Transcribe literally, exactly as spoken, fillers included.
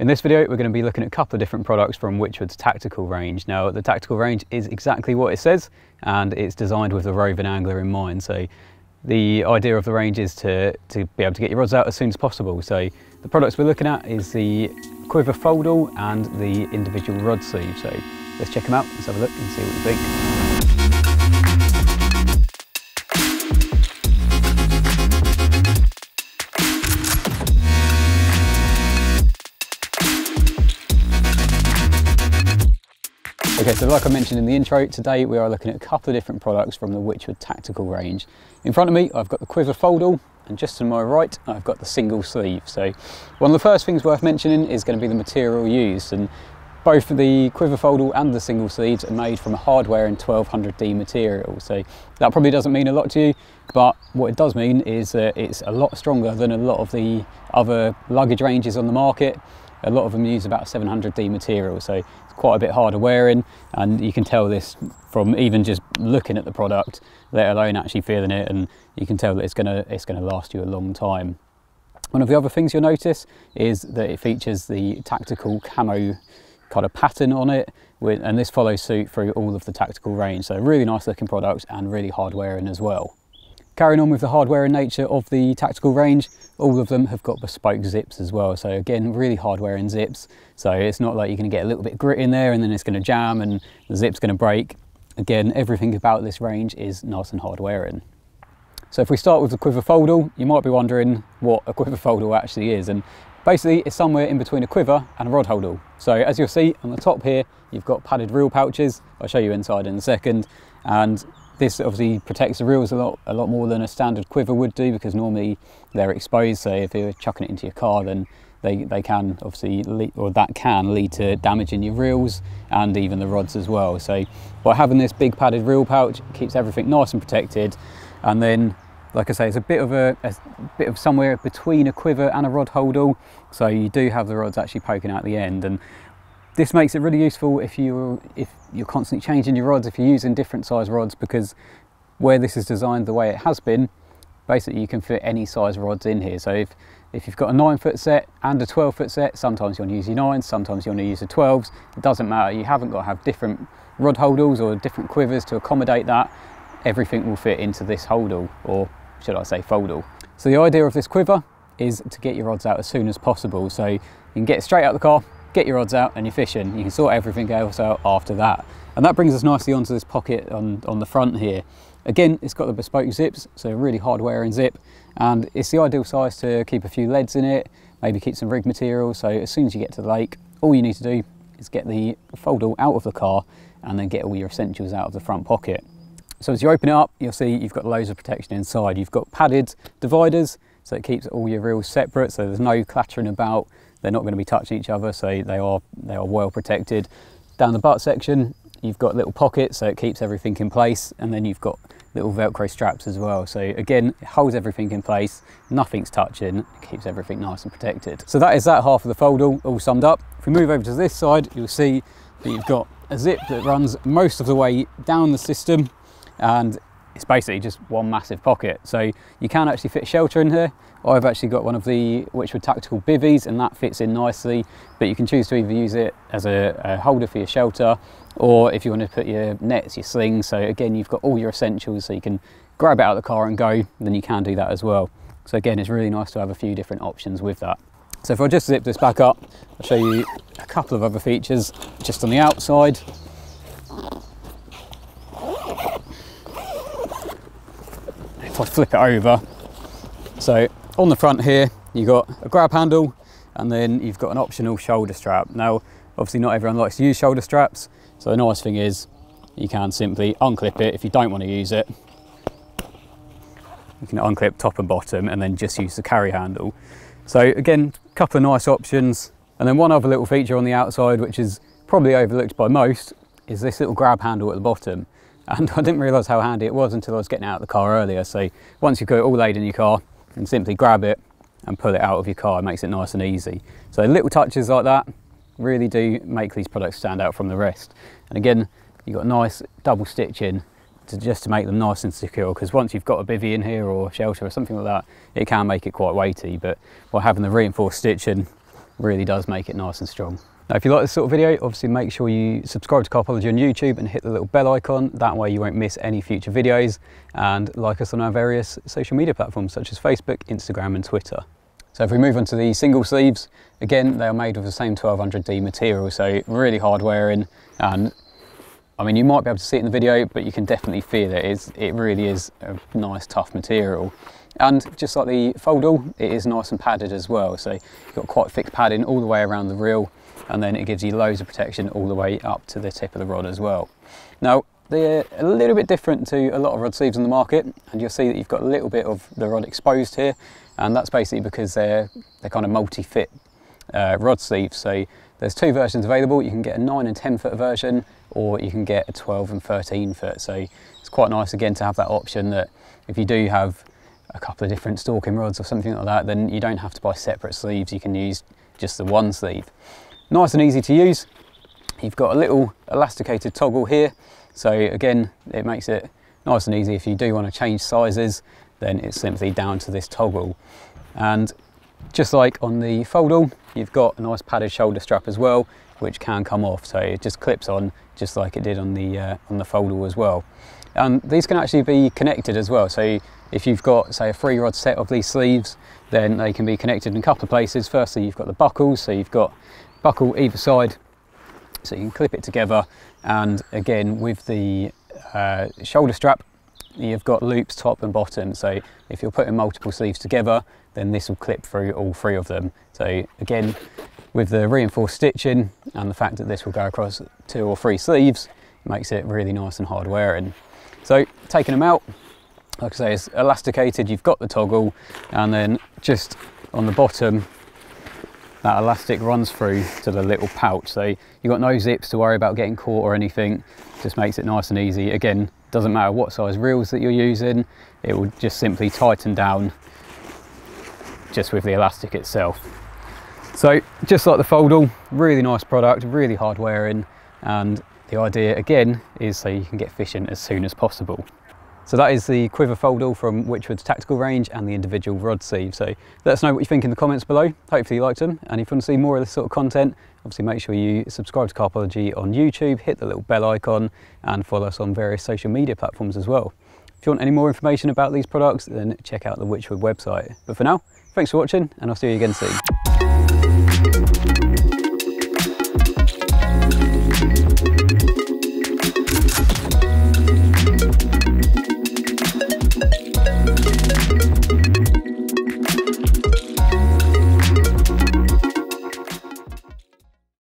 In this video, we're going to be looking at a couple of different products from Wychwood's tactical range. Now, the tactical range is exactly what it says, and it's designed with the roving angler in mind. So the idea of the range is to, to be able to get your rods out as soon as possible. So the products we're looking at is the Quiver Foldall and the individual rod sleeve. So let's check them out, let's have a look and see what you think. Okay, so like I mentioned in the intro, today we are looking at a couple of different products from the Wychwood tactical range. In front of me, I've got the Quiver Foldall, and just to my right, I've got the single sleeve. So one of the first things worth mentioning is going to be the material used, and both the Quiver Foldall and the single sleeves are made from a hardware and twelve hundred D material. So that probably doesn't mean a lot to you, but what it does mean is that it's a lot stronger than a lot of the other luggage ranges on the market. A lot of them use about seven hundred D material, so it's quite a bit harder wearing, and you can tell this from even just looking at the product, let alone actually feeling it, and you can tell that it's gonna it's gonna last you a long time. One of the other things you'll notice is that it features the tactical camo kind of pattern on it, and this follows suit through all of the tactical range, so really nice looking product and really hard wearing as well. Carrying on with the hardware and nature of the tactical range, all of them have got bespoke zips as well. So again, really hard-wearing zips. So it's not like you're gonna get a little bit of grit in there and then it's gonna jam and the zip's gonna break. Again, everything about this range is nice and hard-wearing. So if we start with the Quiver Foldall, you might be wondering what a Quiver Foldall actually is. And basically it's somewhere in between a quiver and a rod holdall. So as you'll see on the top here, you've got padded reel pouches. I'll show you inside in a second. And this obviously protects the reels a lot, a lot more than a standard quiver would do, because normally they're exposed. So if you're chucking it into your car, then they, they can obviously, lead, or that can lead to damage in your reels and even the rods as well. So by having this big padded reel pouch, it keeps everything nice and protected. And then, like I say, it's a bit of a, a bit of somewhere between a quiver and a rod holdall. So you do have the rods actually poking out the end. And this makes it really useful if you're, if you're constantly changing your rods, if you're using different size rods, because where this is designed the way it has been, basically you can fit any size rods in here. So if, if you've got a nine foot set and a twelve foot set, sometimes you want to use your nines, sometimes you want to use your twelves. It doesn't matter, you haven't got to have different rod holdalls or different quivers to accommodate that. Everything will fit into this holdall, or should I say foldall. So the idea of this quiver is to get your rods out as soon as possible. So you can get straight out of the car, get your rods out and you're fishing. You can sort everything else out after that. And that brings us nicely onto this pocket on, on the front here. Again, it's got the bespoke zips, so really hard wearing zip. And it's the ideal size to keep a few leads in it, maybe keep some rig material. So as soon as you get to the lake, all you need to do is get the Foldall out of the car and then get all your essentials out of the front pocket. So as you open it up, you'll see you've got loads of protection inside. You've got padded dividers, so it keeps all your reels separate, so there's no clattering about. They're not going to be touching each other, so they are, they are well protected. Down the butt section, you've got little pockets, so it keeps everything in place. And then you've got little Velcro straps as well. So again, it holds everything in place, nothing's touching, it keeps everything nice and protected. So that is that half of the Foldall all summed up. If we move over to this side, you'll see that you've got a zip that runs most of the way down the system, and it's basically just one massive pocket. So you can actually fit shelter in here. I've actually got one of the Wychwood tactical bivvies and that fits in nicely, but you can choose to either use it as a, a holder for your shelter, or if you want to put your nets, your slings. So again, you've got all your essentials, so you can grab it out of the car and go, then you can do that as well. So again, it's really nice to have a few different options with that. So if I just zip this back up, I'll show you a couple of other features just on the outside. If I flip it over, so on the front here, you've got a grab handle, and then you've got an optional shoulder strap. Now, obviously not everyone likes to use shoulder straps, so the nice thing is you can simply unclip it if you don't want to use it. You can unclip top and bottom and then just use the carry handle. So again, a couple of nice options. And then one other little feature on the outside, which is probably overlooked by most, is this little grab handle at the bottom. And I didn't realise how handy it was until I was getting out of the car earlier. So once you've got it all laid in your car, you can simply grab it and pull it out of your car. It makes it nice and easy. So little touches like that really do make these products stand out from the rest. And again, you've got nice double stitching to just to make them nice and secure, because once you've got a bivvy in here or shelter or something like that, it can make it quite weighty. But by having the reinforced stitching, really does make it nice and strong. Now, if you like this sort of video, obviously make sure you subscribe to Carpology on YouTube and hit the little bell icon. That way you won't miss any future videos, and like us on our various social media platforms such as Facebook, Instagram and Twitter. So if we move on to the single sleeves, again, they are made with the same twelve hundred D material, so really hard wearing. And I mean, you might be able to see it in the video, but you can definitely feel it. It's, it really is a nice, tough material. And just like the Foldall, it is nice and padded as well. So you've got quite thick padding all the way around the reel, and then it gives you loads of protection all the way up to the tip of the rod as well. Now, they're a little bit different to a lot of rod sleeves on the market, and you'll see that you've got a little bit of the rod exposed here, and that's basically because they're, they're kind of multi-fit uh, rod sleeves. So there's two versions available. You can get a nine and ten foot version, or you can get a twelve and thirteen foot. So it's quite nice again to have that option, that if you do have a couple of different stalking rods or something like that, then you don't have to buy separate sleeves. You can use just the one sleeve. Nice and easy to use. You've got a little elasticated toggle here. So again, it makes it nice and easy. If you do want to change sizes, then it's simply down to this toggle. And just like on the Foldall, you've got a nice padded shoulder strap as well, which can come off. So it just clips on, just like it did on the, uh, on the Foldall as well. And these can actually be connected as well. So if you've got, say, a three rod set of these sleeves, then they can be connected in a couple of places. Firstly, you've got the buckles. So you've got buckle either side, so you can clip it together. And again, with the uh, shoulder strap, you've got loops top and bottom, so if you're putting multiple sleeves together, then this will clip through all three of them. So again, with the reinforced stitching and the fact that this will go across two or three sleeves, it makes it really nice and hard wearing. So taking them out, like I say, it's elasticated. You've got the toggle, and then just on the bottom, that elastic runs through to the little pouch, so you've got no zips to worry about getting caught or anything. Just makes it nice and easy. Again, doesn't matter what size reels that you're using, it will just simply tighten down just with the elastic itself. So just like the Foldall, really nice product, really hard wearing, and the idea again is so you can get fishing as soon as possible. So that is the Quiver Foldall from Wychwood's Tactical Range and the individual rod sleeve. So let us know what you think in the comments below. Hopefully you liked them. And if you want to see more of this sort of content, obviously make sure you subscribe to Carpology on YouTube, hit the little bell icon, and follow us on various social media platforms as well. If you want any more information about these products, then check out the Wychwood website. But for now, thanks for watching, and I'll see you again soon.